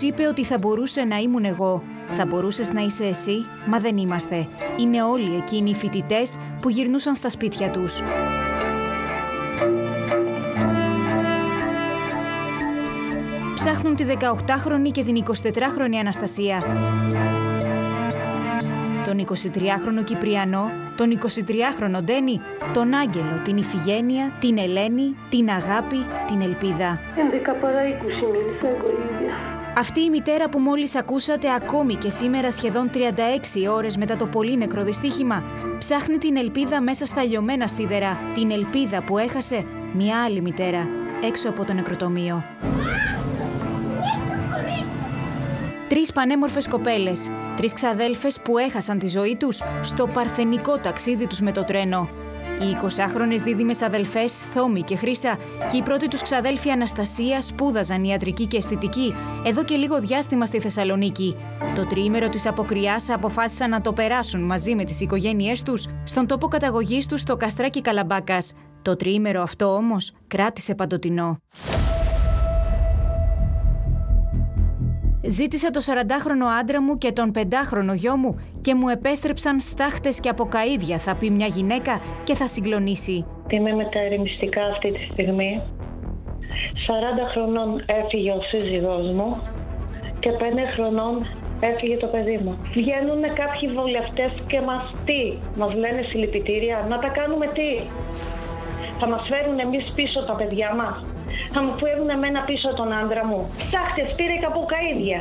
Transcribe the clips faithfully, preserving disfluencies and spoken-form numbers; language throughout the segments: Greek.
Κάποιος είπε ότι θα μπορούσε να ήμουν εγώ. Θα μπορούσες να είσαι εσύ, μα δεν είμαστε. Είναι όλοι εκείνοι οι φοιτητές που γυρνούσαν στα σπίτια τους. Ψάχνουν τη δεκαοκτάχρονη και την εικοσιτετράχρονη Αναστασία. Τον εικοσιτριάχρονο Κυπριανό, τον εικοσιτριάχρονο Ντένη, τον Άγγελο, την Ιφιγένεια, την Ελένη, την Αγάπη, την Ελπίδα. έντεκα παρά είκοσι μίλησα εγώ ίδια. Αυτή η μητέρα που μόλις ακούσατε, ακόμη και σήμερα σχεδόν τριάντα έξι ώρες μετά το πολύ νεκρό δυστύχημα, ψάχνει την ελπίδα μέσα στα λιωμένα σίδερα, την ελπίδα που έχασε μια άλλη μητέρα έξω από το νεκροτομείο. Τρεις πανέμορφες κοπέλες, τρεις ξαδέλφες που έχασαν τη ζωή τους στο παρθενικό ταξίδι τους με το τρένο. Οι εικοσάχρονες δίδυμες αδελφές Θόμη και Χρύσα και η πρώτη τους ξαδέλφη Αναστασία σπούδαζαν ιατρική και αισθητική εδώ και λίγο διάστημα στη Θεσσαλονίκη. Το τριήμερο της αποκριάς αποφάσισαν να το περάσουν μαζί με τις οικογένειές τους στον τόπο καταγωγής τους στο Καστράκι Καλαμπάκας. Το τριήμερο αυτό όμως κράτησε παντοτινό. Ζήτησα τον σαραντάχρονο άντρα μου και τον πεντάχρονο γιο μου και μου επέστρεψαν στάχτες και αποκαίδια, θα πει μια γυναίκα και θα συγκλονίσει. Είμαι μεταρρυθμιστικά αυτή τη στιγμή. σαράντα χρονών έφυγε ο σύζυγός μου και πέντε χρονών έφυγε το παιδί μου. Βγαίνουν κάποιοι βουλευτές και μας τι, μας λένε συλληπιτήρια, να τα κάνουμε τι. Θα μας φέρουν εμείς πίσω τα παιδιά μας. Θα μου φέρουν εμένα πίσω τον άντρα μου. Στάχτες πήρε και αποκαίδια.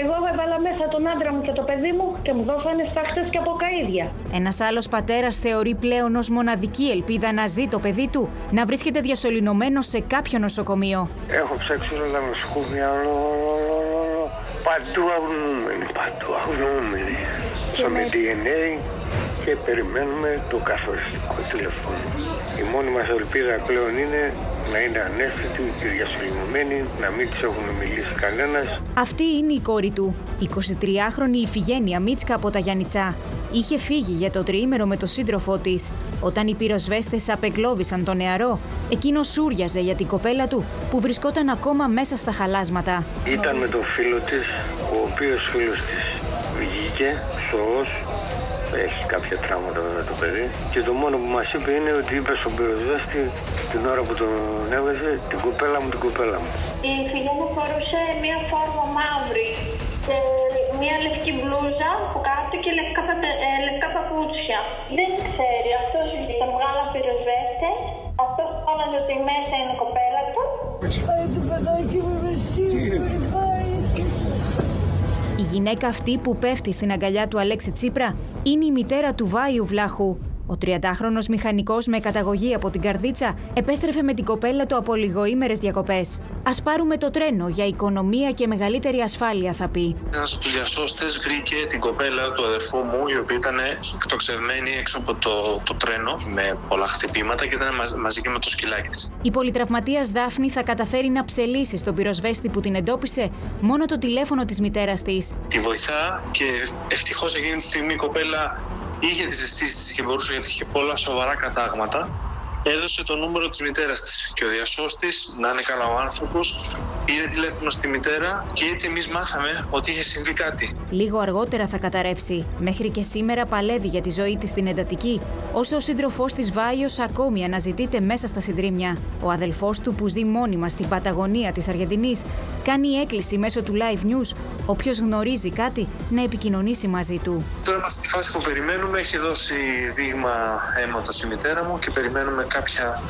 Εγώ έβαλα μέσα τον άντρα μου και το παιδί μου και μου δώσανε στάχτες και αποκαίδια. Ένας άλλος πατέρας θεωρεί πλέον ως μοναδική ελπίδα να ζει το παιδί του, να βρίσκεται διασωληνωμένο σε κάποιο νοσοκομείο. Έχω ψάξει όλα νοσοκομεία, παντού αγνοούμενοι, παντού αγνοούμενοι. Με ντι εν έι. Και περιμένουμε το καθοριστικό τηλεφώνου. Η μόνη μας ελπίδα πλέον είναι να είναι ανέφυτοι και διασωληνωμένοι, να μην τους έχουν μιλήσει κανένας. Αυτή είναι η κόρη του, εικοσιτριάχρονη Ιφιγένεια Μίτσκα από τα Γιαννιτσά. Είχε φύγει για το τριήμερο με τον σύντροφό της. Όταν οι πυροσβέστες απεκλώβησαν τον νεαρό, εκείνος σούριαζε για την κοπέλα του που βρισκόταν ακόμα μέσα στα χαλάσματα. Ήταν με τον φίλο της, ο οποίος φίλος της βγήκε σώος. Έχει κάποια τραύματα βέβαια το παιδί. Και το μόνο που μας είπε είναι ότι είπε στον πυροσβέστη την ώρα που τον έβγαζε την κοπέλα μου, την κοπέλα μου. Η φίλη μου φορούσε μία φόρμα μαύρη, ε, μία λευκή μπλούζα από κάτω και λευκά, πατε, ε, λευκά παπούτσια. Δεν ξέρει, αυτός ήταν μεγάλα πυροσβέστες, αυτός φώναζε ότι μέσα είναι η κοπέλα του. Πάει το παιδάκι μου με σύμφερη, πάει. Η γυναίκα αυτή που πέφτει στην αγκαλιά του Αλέξη Τσίπρα είναι η μητέρα του Βάιου Βλάχου. Ο τριαντάχρονος μηχανικός με καταγωγή από την Καρδίτσα επέστρεφε με την κοπέλα του από λιγοήμερες διακοπές. Ας πάρουμε το τρένο για οικονομία και μεγαλύτερη ασφάλεια, θα πει. Ένας από τους διασώστες βρήκε την κοπέλα του αδερφού μου, η οποία ήταν εκτοξευμένη έξω από το, το τρένο με πολλά χτυπήματα και ήταν μαζ, μαζί και με το σκυλάκι της. Η πολυτραυματίας Δάφνη θα καταφέρει να ψελίσει στον πυροσβέστη που την εντόπισε μόνο το τηλέφωνο της μητέρας της. Τη βοηθά και ευτυχώς εκείνη τη στιγμή η κοπέλα είχε τις αισθήσεις της και μπορούσε, γιατί είχε πολλά σοβαρά κατάγματα. Έδωσε το νούμερο της μητέρας της και ο διασώστης, να είναι καλά ο άνθρωπος, πήρε τηλέφωνο στη μητέρα και έτσι εμείς μάθαμε ότι είχε συμβεί κάτι. Λίγο αργότερα θα καταρρεύσει. Μέχρι και σήμερα παλεύει για τη ζωή της στην εντατική, όσο ο σύντροφός της Βάιος ακόμη αναζητείται μέσα στα συντρίμμια. Ο αδελφός του που ζει μόνιμα στην Παταγωνία της Αργεντινής κάνει έκκληση μέσω του live news, όποιος γνωρίζει κάτι να επικοινωνήσει μαζί του. Τώρα είμαστε στη φάση που περιμένουμε, έχει δώσει δείγμα αίματος η μητέρα μου και περιμένουμε κάποια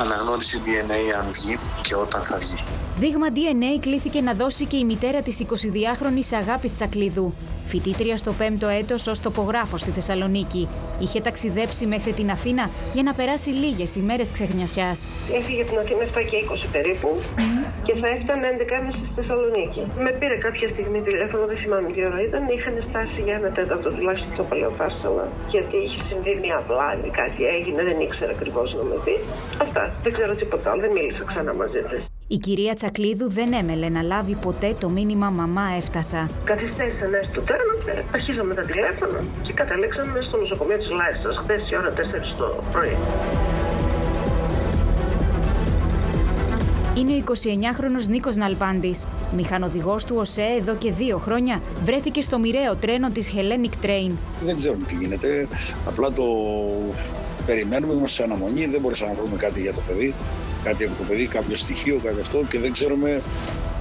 αναγνώριση ντι εν έι αν βγει και όταν θα βγει. Δείγμα ντι εν έι κλήθηκε να δώσει και η μητέρα της εικοσιδυάχρονης Αγάπης Τσακλίδου. Φοιτήτρια στο πέμπτο έτος ως τοπογράφος στη Θεσσαλονίκη. Είχε ταξιδέψει μέχρι την Αθήνα για να περάσει λίγες ημέρες ξεχνιασιάς. Έφυγε την Αθήνα επτά και είκοσι περίπου και θα έφτανε έντεκα και τριάντα στη Θεσσαλονίκη. Με πήρε κάποια στιγμή τηλέφωνο, δεν θυμάμαι τι ώρα ήταν. Είχαν στάσει για ένα τέταρτο τουλάχιστον στο Παλαιοφάσταμα. Γιατί είχε συμβεί μια βλάβη, κάτι έγινε, δεν ήξερα ακριβώς να με πει. Αυτά. Δεν ξέρω τίποτα άλλο, δεν μίλησα ξανά μαζί της. Η κυρία Τσακλίδου δεν έμελε να λάβει ποτέ το μήνυμα «Μαμά, έφτασα». Καθυστέρησαν έστω το τέρμα, αρχίσαμε τα τηλέφωνα και καταλήξαμε στο νοσοκομείο της Λάρισας χθες η ώρα τέσσερις το πρωί. Είναι ο εικοσιεννιάχρονος Νίκος Ναλπάντης. Μηχανοδηγός του ΟΣΕ εδώ και δύο χρόνια, βρέθηκε στο μοιραίο τρένο της Hellenic Train. Δεν ξέρουμε τι γίνεται, απλά το περιμένουμε, είμαστε σε αναμονή, δεν μπορούσαμε να βρούμε κάτι για το παιδί, κάτι από το παιδί, κάποιο στοιχείο, κάτι αυτό και δεν ξέρουμε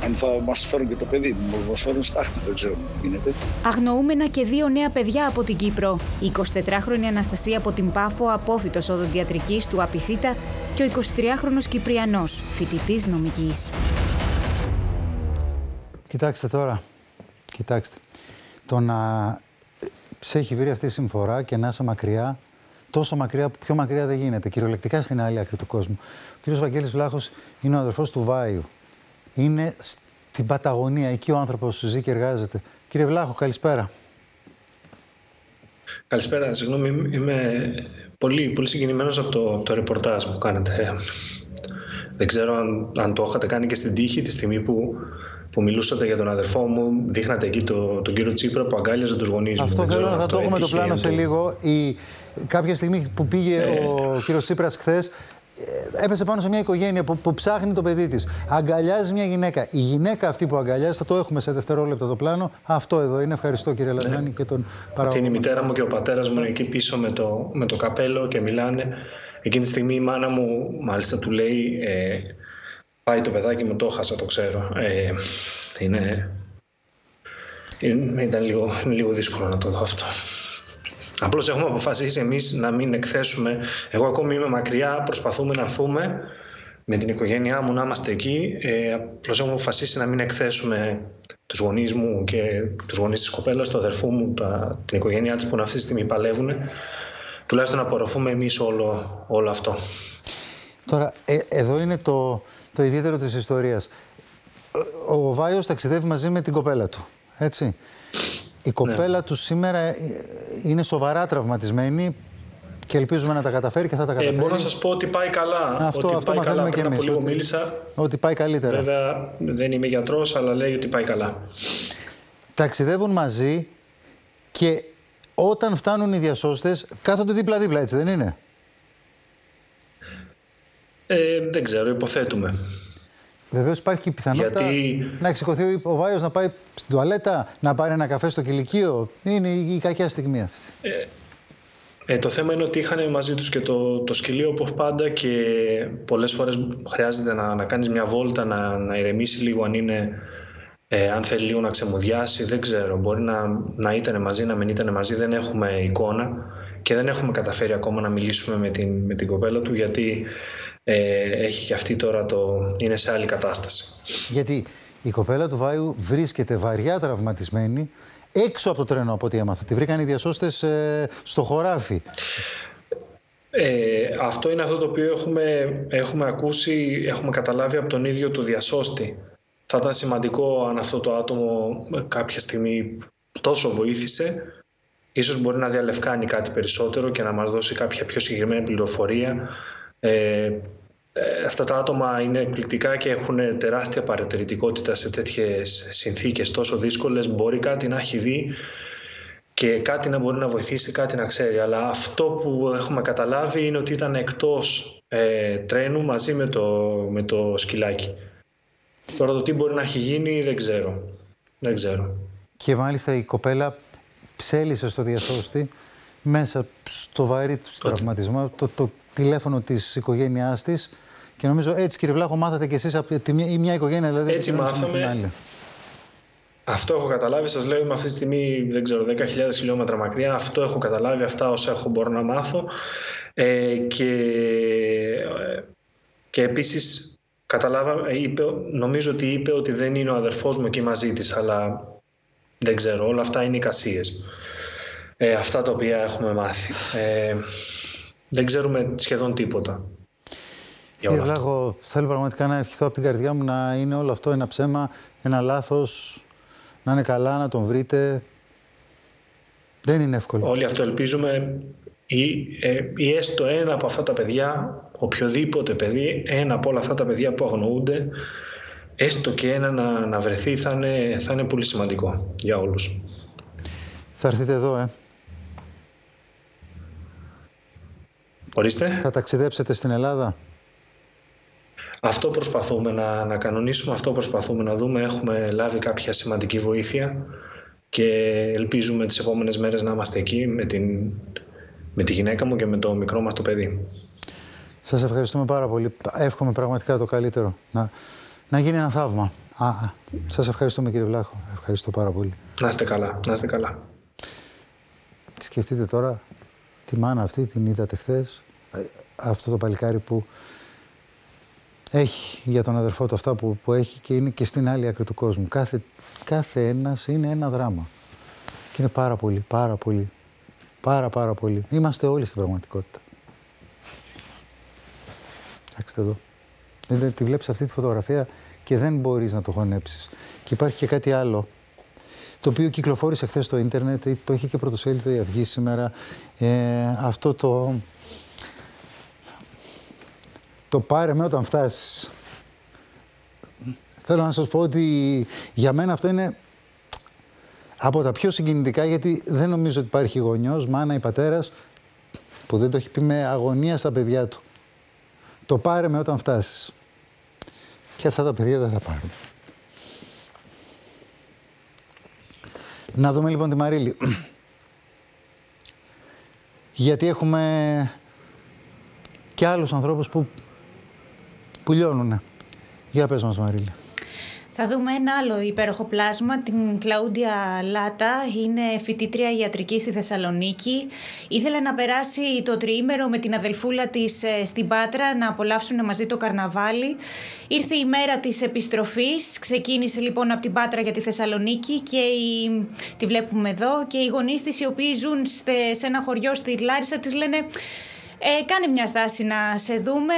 αν θα μας φέρουν και το παιδί, μας φέρουν στάχτες, δεν ξέρουμε τι γίνεται. Αγνοούμενα και δύο νέα παιδιά από την Κύπρο. Η εικοσιτετράχρονη Αναστασία από την Πάφο, απόφοιτος οδοντιατρικής του Απιθύτα, και ο εικοσιτριάχρονος Κυπριανός, φοιτητής νομικής. Κοιτάξτε τώρα, κοιτάξτε, το να σε έχει βρει αυτή η συμφορά και να είσαι μακριά, τόσο μακριά, πιο μακριά δεν γίνεται, κυριολεκτικά στην άλλη άκρη του κόσμου. Ο κ. Βαγγέλης Βλάχος είναι ο αδερφός του Βάιου. Είναι στην Παταγωνία, εκεί ο άνθρωπος σου ζει και εργάζεται. Κύριε Βλάχο, καλησπέρα. Καλησπέρα, συγγνώμη, είμαι πολύ, πολύ συγκινημένος από το, από το ρεπορτάζ που κάνετε. Δεν ξέρω αν, αν το είχατε κάνει και στην τύχη, τη στιγμή που, που μιλούσατε για τον αδερφό μου, δείχνατε εκεί το, τον κύριο Τσίπρα που αγκάλιαζε τους γονείς μου. Αυτό θέλω να το έχουμε το πλάνο σε λίγο. Η, κάποια στιγμή που πήγε ε... ο κύριος Τσίπρας χθες, έπεσε πάνω σε μια οικογένεια που, που ψάχνει το παιδί της. Αγκαλιάζει μια γυναίκα. Η γυναίκα αυτή που αγκαλιάζει, θα το έχουμε σε δευτερόλεπτα το πλάνο. Αυτό εδώ είναι. Ευχαριστώ κύριε Λαζάνη και τον παραγωγό. Είναι η μητέρα μου και ο πατέρας μου είναι εκεί πίσω με το, με το καπέλο και μιλάνε. Εκείνη τη στιγμή η μάνα μου μάλιστα του λέει ε, πάει το παιδάκι μου, το χάσα, το ξέρω. Ε, είναι, είναι, ήταν λίγο, λίγο δύσκολο να το δω αυτό. Απλώς έχουμε αποφασίσει εμείς να μην εκθέσουμε. Εγώ ακόμη είμαι μακριά, προσπαθούμε να έρθουμε με την οικογένειά μου να είμαστε εκεί. Ε, απλώς έχουμε αποφασίσει να μην εκθέσουμε τους γονείς μου και τους γονείς της κοπέλας, του αδερφού μου, τα, την οικογένειά της που αυτή τη στιγμή παλεύουν. Τουλάχιστον να απορροφούμε εμείς όλο, όλο αυτό. Τώρα, ε, εδώ είναι το, το ιδιαίτερο της ιστορίας. Ο Βάιος ταξιδεύει μαζί με την κοπέλα του, έτσι. Η κοπέλα ναι. του σήμερα είναι σοβαρά τραυματισμένη και ελπίζουμε να τα καταφέρει και θα τα καταφέρει. Ε, μπορώ να σας πω ότι πάει καλά. Αυτό, ότι αυτό πάει καλά. Πριν και εμείς, από λίγο ότι, μίλησα. Ότι πάει καλύτερα. Βέβαια δεν είμαι γιατρός, αλλά λέει ότι πάει καλά. Ταξιδεύουν μαζί και όταν φτάνουν οι διασώστες κάθονται δίπλα-δίπλα, έτσι δεν είναι? Ε, δεν ξέρω, υποθέτουμε. Βεβαίως υπάρχει και η πιθανότητα Γιατί... να εξηκωθεί ο Βάιος να πάει στην τουαλέτα, να πάρει ένα καφέ στο κηλικείο. Είναι η κακιά στιγμή αυτή. Ε, ε, το θέμα είναι ότι είχαν μαζί τους και το, το σκυλίο όπως πάντα και πολλές φορές χρειάζεται να, να κάνεις μια βόλτα, να, να ηρεμήσει λίγο αν είναι... Ε, αν θέλει λίγο να ξεμουδιάσει, δεν ξέρω. Μπορεί να, να ήταν μαζί, να μην ήταν μαζί. Δεν έχουμε εικόνα και δεν έχουμε καταφέρει ακόμα να μιλήσουμε με την, με την κοπέλα του γιατί... Ε, έχει και αυτή τώρα το... είναι σε άλλη κατάσταση. Γιατί η κοπέλα του Βάιου βρίσκεται βαριά τραυματισμένη έξω από το τρένο από ό,τι έμαθα. Τη βρήκαν οι διασώστες ε, στο χωράφι. Ε, αυτό είναι αυτό το οποίο έχουμε, έχουμε ακούσει, έχουμε καταλάβει από τον ίδιο του διασώστη. Θα ήταν σημαντικό αν αυτό το άτομο κάποια στιγμή τόσο βοήθησε. Ίσως μπορεί να διαλευκάνει κάτι περισσότερο και να μας δώσει κάποια πιο συγκεκριμένη πληροφορία. Ε, ε, αυτά τα άτομα είναι εκπληκτικά και έχουν τεράστια παρατηρητικότητα σε τέτοιες συνθήκες τόσο δύσκολες. Μπορεί κάτι να έχει δει και κάτι να μπορεί να βοηθήσει, κάτι να ξέρει. Αλλά αυτό που έχουμε καταλάβει είναι ότι ήταν εκτός ε, τρένου μαζί με το, με το σκυλάκι. Τώρα το τι μπορεί να έχει γίνει δεν ξέρω. Δεν ξέρω. Και μάλιστα η κοπέλα ψέλισε στο διασώστη μέσα στο βαρύ του τραυματισμό το, το τηλέφωνο της οικογένειάς της και νομίζω έτσι κύριε Βλάχο μάθατε κι εσείς από τη, ή μια οικογένεια δηλαδή έτσι μάθαμε. Αυτό έχω καταλάβει, σας λέω είμαι αυτή τη στιγμή δεν ξέρω δέκα χιλιάδες χιλιόμετρα μακριά, αυτό έχω καταλάβει, αυτά όσα έχω μπορώ να μάθω ε, και, και επίσης καταλάβα, είπε, νομίζω ότι είπε ότι δεν είναι ο αδερφός μου εκεί μαζί της αλλά δεν ξέρω, όλα αυτά είναι εικασίες. Ε, αυτά τα οποία έχουμε μάθει. Ε, δεν ξέρουμε σχεδόν τίποτα. Κύριε Βλάχο, θέλω πραγματικά να ευχηθώ από την καρδιά μου να είναι όλο αυτό ένα ψέμα, ένα λάθος, να είναι καλά, να τον βρείτε. Δεν είναι εύκολο. Όλοι αυτό ελπίζουμε. Ή, ε, ή έστω ένα από αυτά τα παιδιά, οποιοδήποτε παιδί, ένα από όλα αυτά τα παιδιά που αγνοούνται, έστω και ένα να, να βρεθεί θα είναι, θα είναι πολύ σημαντικό για όλους. Θα έρθετε εδώ, ε. Ορίστε. Θα ταξιδέψετε στην Ελλάδα. Αυτό προσπαθούμε να, να κανονίσουμε, αυτό προσπαθούμε να δούμε. Έχουμε λάβει κάποια σημαντική βοήθεια και ελπίζουμε τις επόμενες μέρες να είμαστε εκεί με, την, με τη γυναίκα μου και με το μικρό μας το παιδί. Σας ευχαριστούμε πάρα πολύ. Εύχομαι πραγματικά το καλύτερο. Να, να γίνει ένα θαύμα. Α, σας ευχαριστούμε κύριε Βλάχο. Ευχαριστώ πάρα πολύ. Να είστε καλά. Να είστε καλά. Σκεφτείτε τώρα τη μάνα αυτή, την είδατε χθες. Αυτό το παλικάρι που έχει για τον αδερφό του αυτά που, που έχει και είναι και στην άλλη άκρη του κόσμου. Κάθε, κάθε ένας είναι ένα δράμα. Και είναι πάρα πολύ, πάρα πολύ, πάρα πάρα πολύ. Είμαστε όλοι στην πραγματικότητα. Κοιτάξτε εδώ. Δηλαδή, τη βλέπεις αυτή τη φωτογραφία και δεν μπορείς να το χωνέψεις. Και υπάρχει και κάτι άλλο, το οποίο κυκλοφόρησε χθες στο ίντερνετ, το είχε και πρωτοσέλιδο η Αυγή σήμερα. Ε, αυτό το... Το πάρε με όταν φτάσεις. Θέλω να σας πω ότι για μένα αυτό είναι από τα πιο συγκινητικά, γιατί δεν νομίζω ότι υπάρχει γονιός, μάνα ή πατέρας που δεν το έχει πει με αγωνία στα παιδιά του. Το πάρε με όταν φτάσεις. Και αυτά τα παιδιά δεν θα πάρουν. Να δούμε λοιπόν τη Μαρίλη. Γιατί έχουμε και άλλους ανθρώπους που που λιώνουνε. Για πες μας Μαρίλη. Θα δούμε ένα άλλο υπέροχο πλάσμα, την Κλαούντια Λάτα, είναι φοιτήτρια ιατρικής στη Θεσσαλονίκη. Ήθελε να περάσει το τριήμερο με την αδελφούλα της στην Πάτρα, να απολαύσουν μαζί το καρναβάλι. Ήρθε η μέρα της επιστροφής, ξεκίνησε λοιπόν από την Πάτρα για τη Θεσσαλονίκη και η... τη βλέπουμε εδώ και οι γονείς της, οι οποίοι ζουν σε ένα χωριό στη Λάρισα, της λένε... Ε, κάνε μια στάση να σε δούμε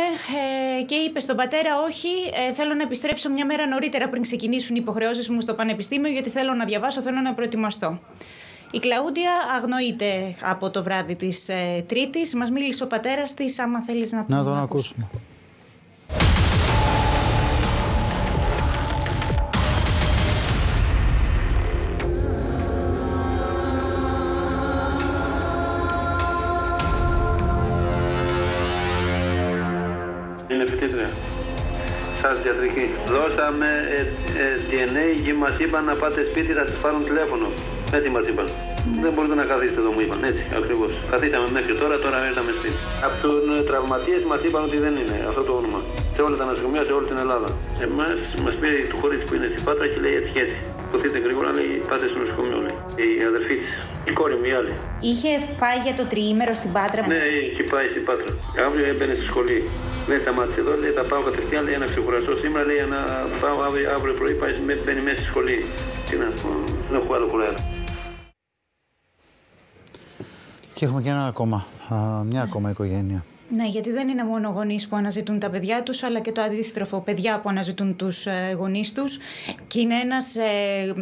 ε, και είπε στον πατέρα όχι, ε, θέλω να επιστρέψω μια μέρα νωρίτερα πριν ξεκινήσουν οι υποχρεώσεις μου στο πανεπιστήμιο, γιατί θέλω να διαβάσω, θέλω να προετοιμαστώ. Η Κλαούντια αγνοείται από το βράδυ της ε, Τρίτης. Μας μίλησε ο πατέρας της, άμα θέλεις να, να τον να ακούσουμε. Σας διατρική. Δώσαμε ε, ε, ντι εν έι και μας είπαν να πάτε σπίτι, να σας πάρουν τηλέφωνο. Έτσι μας είπαν. Ναι. Δεν μπορείτε να καθίσετε εδώ, μου είπαν. Έτσι, ακριβώς. Καθίσαμε μέχρι τώρα, τώρα ήρθαμε σπίτι. Από τους τραυματίες μας είπαν ότι δεν είναι αυτό το όνομα. Σε όλα τα νοσοκομεία, σε όλη την Ελλάδα. Εμάς μας πήρε το χώρι που είναι στην Πάτρα και λέει έτσι και έτσι. Ποθείτε γρήγορα, λέει, πάτε στο νοσοκομείο. Η αδερφή της, η κόρη μου, η άλλη. Είχε πάει για το τριήμερο στην Πάτρα. Ναι, είχε πάει στην Πάτρα. Αύριο έμπαινε στη σχολή. Δεν σταμάτησε εδώ, λέει, θα πάω κατευθείαν, λέει, να ξεκουραστώ σήμερα, λέει, να πάω αύριο, αύριο πρωί, πάει, μπαίνει μέσα στη σχολή. Τι να πω, δεν έχω άλλο κουράγιο. Και έχουμε και ένα ακόμα, α, μια ακόμα οικογένεια. Ναι, γιατί δεν είναι μόνο γονείς που αναζητούν τα παιδιά τους, αλλά και το αντίστροφο, παιδιά που αναζητούν τους ε, γονείς τους. Και είναι ένας... Ε,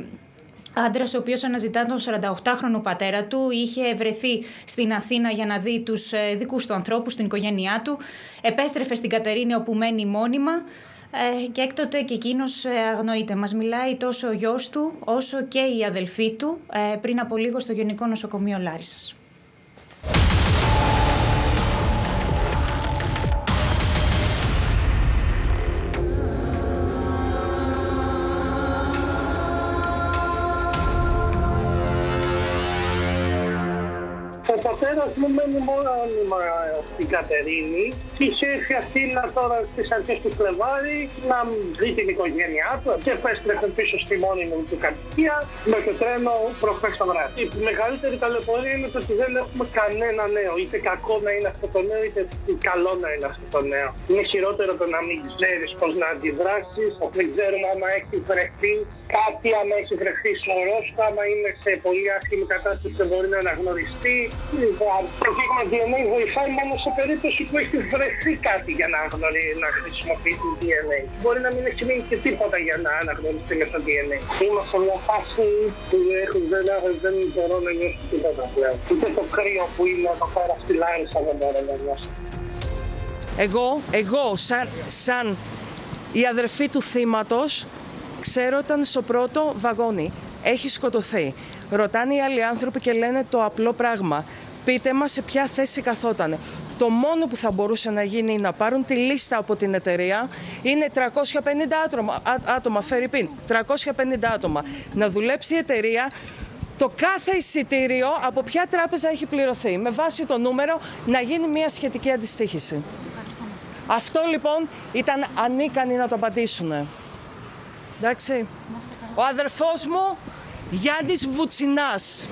άντρας ο οποίος αναζητά τον σαρανταοκτάχρονο πατέρα του, είχε βρεθεί στην Αθήνα για να δει τους δικούς του ανθρώπους, την οικογένειά του. Επέστρεφε στην Κατερίνη όπου μένει μόνιμα και έκτοτε και εκείνος αγνοείται. Μας μιλάει τόσο ο γιος του όσο και η αδελφή του πριν από λίγο στο Γενικό Νοσοκομείο Λάρισας. Ο πατέρας μου μένει μόνιμα στην Κατερίνη. Της έφτιαξε τώρα στις αρχές του Φλεβάρι να δει την οικογένειά του και επέστρεψε πίσω στη μόνιμη του κατοικία με το τρένο προχθές το βράδυ. Η μεγαλύτερη ταλαιπωρία είναι το ότι δεν έχουμε κανένα νέο. Είτε κακό να είναι αυτό το νέο, είτε καλό να είναι αυτό το νέο. Είναι χειρότερο το να μην ξέρεις πώς να αντιδράσεις, δεν ξέρουμε άμα έχει βρεθεί κάτι, άμα έχει βρεθεί σωρός, άμα είναι σε πολύ άσχημη κατάσταση και μπορεί να αναγνωριστεί. Το δείγμα ντι εν έι βοηθάει μόνο σε περίπτωση που έχει βρεθεί κάτι για να, να χρησιμοποιήσει ντι εν έι. Μπορεί να μην έχει μείνει και τίποτα για να αναγνωριστεί με το ντι εν έι. Είμαστε σε μια φάση που έχουν, δεν, δεν μπορώ να νιώσω τίποτα πλέον. Ούτε το κρύο που είναι εδώ πέρα στη Λάρισα δεν μπορώ να νιώσω. Εγώ, εγώ σαν, σαν η αδερφή του θύματος, ξέρω ήταν στο πρώτο βαγόνι. Έχει σκοτωθεί. Ρωτάνε οι άλλοι άνθρωποι και λένε το απλό πράγμα. Πείτε μας σε ποια θέση καθότανε. Το μόνο που θα μπορούσε να γίνει είναι να πάρουν τη λίστα από την εταιρεία. Είναι τριακόσια πενήντα άτομα, άτομα φερρυπίν, τριακόσια πενήντα άτομα. Να δουλέψει η εταιρεία, το κάθε εισιτήριο από ποια τράπεζα έχει πληρωθεί. Με βάση το νούμερο να γίνει μια σχετική αντιστοίχηση. Αυτό λοιπόν ήταν ανίκανοι να το απαντήσουν. Εντάξει. Ο αδερφός μου, Γιάννης Βουτσινάς.